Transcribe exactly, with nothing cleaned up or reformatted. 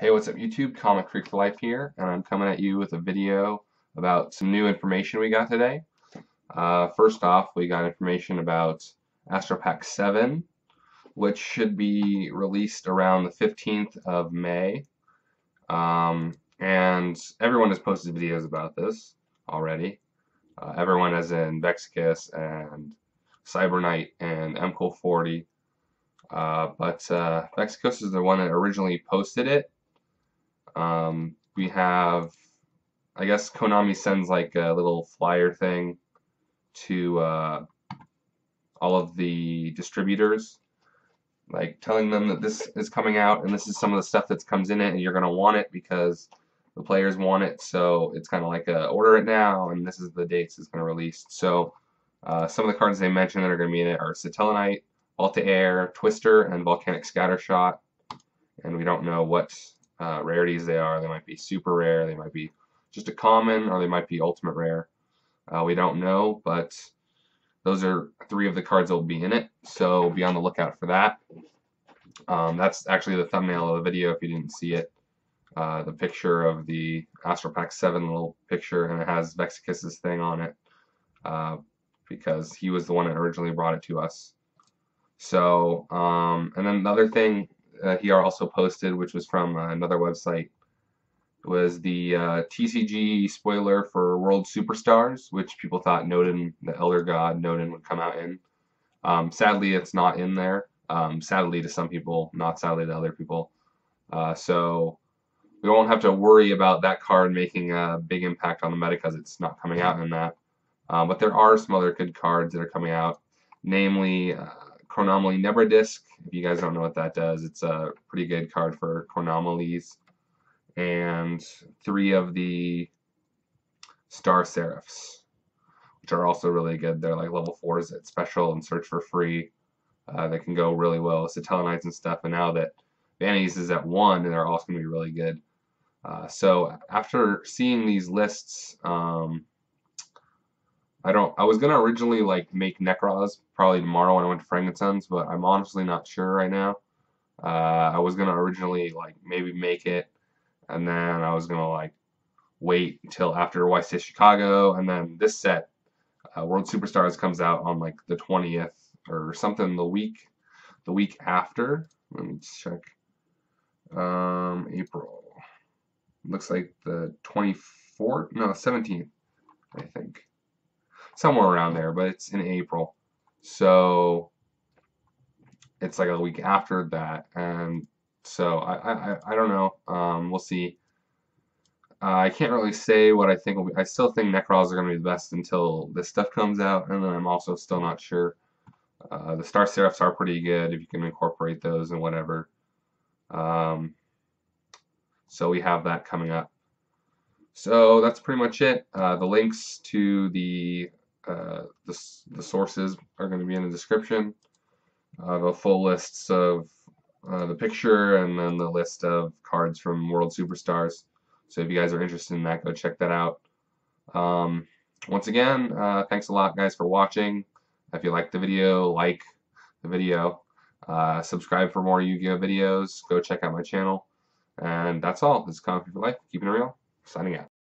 Hey, what's up YouTube? Comic Freak for Life here, and I'm coming at you with a video about some new information we got today. Uh, first off, we got information about Astral Pack seven, which should be released around the fifteenth of May. Um, and everyone has posted videos about this already. Uh, everyone as in Vexacus and Cyber Knight and M C O forty. Uh, but uh, Vexacus is the one that originally posted it. Um, we have, I guess Konami sends like a little flyer thing to uh, all of the distributors, like telling them that this is coming out and this is some of the stuff that comes in it and you're going to want it because the players want it. So it's kind of like a, order it now and this is the dates it's going to release. So uh, some of the cards they mentioned that are going to be in it are Satellarknight, Altair, Twister, and Volcanic Scattershot, and we don't know what uh, rarities they are. They might be super rare, they might be just a common, or they might be ultimate rare. Uh, we don't know, but those are three of the cards that will be in it, so be on the lookout for that. Um, that's actually the thumbnail of the video if you didn't see it. Uh, the picture of the Astral Pack seven little picture, and it has Vexacus's thing on it, uh, because he was the one that originally brought it to us. So, um, and then another thing uh, he also posted, which was from uh, another website, was the uh, T C G spoiler for World Superstars, which people thought Noden, the Elder God Noden, would come out in. Um, sadly, it's not in there. Um, sadly to some people, not sadly to other people. Uh, so we won't have to worry about that card making a big impact on the meta because it's not coming out in that. Um, but there are some other good cards that are coming out, namely. Uh, Chronomaly Nebra Disc. If you guys don't know what that does, it's a pretty good card for Chronomalies. And three of the Star Seraphs, which are also really good. They're like level fours at special and search for free. Uh, they can go really well with Satellarknights and stuff. And now that Vannys is at one, they're also going to be really good. Uh, so after seeing these lists, um, I don't. I was gonna originally like make Necroz probably tomorrow when I went to Frankensons, but I'm honestly not sure right now. Uh, I was gonna originally like maybe make it, and then I was gonna like wait until after Y C Chicago, and then this set, uh, World Superstars, comes out on like the twentieth or something. The week, the week after. Let me check. Um, April. Looks like the twenty-fourth. No, seventeenth. I think. Somewhere around there, but it's in April, so it's like a week after that, and so I I, I don't know. Um, we'll see. Uh, I can't really say what I think will be. I still think Necrolls are going to be the best until this stuff comes out, and then I'm also still not sure. Uh, the Star Seraphs are pretty good if you can incorporate those and whatever. Um, so we have that coming up. So that's pretty much it. Uh, the links to the Uh, the, the sources are going to be in the description. Uh, the full lists of uh, the picture and then the list of cards from World Superstars. So if you guys are interested in that, go check that out. Um, once again, uh, thanks a lot guys for watching. If you liked the video, like the video. Uh, subscribe for more Yu-Gi-Oh videos. Go check out my channel. And that's all. This is Comic Freak for Life. Keeping it real. Signing out.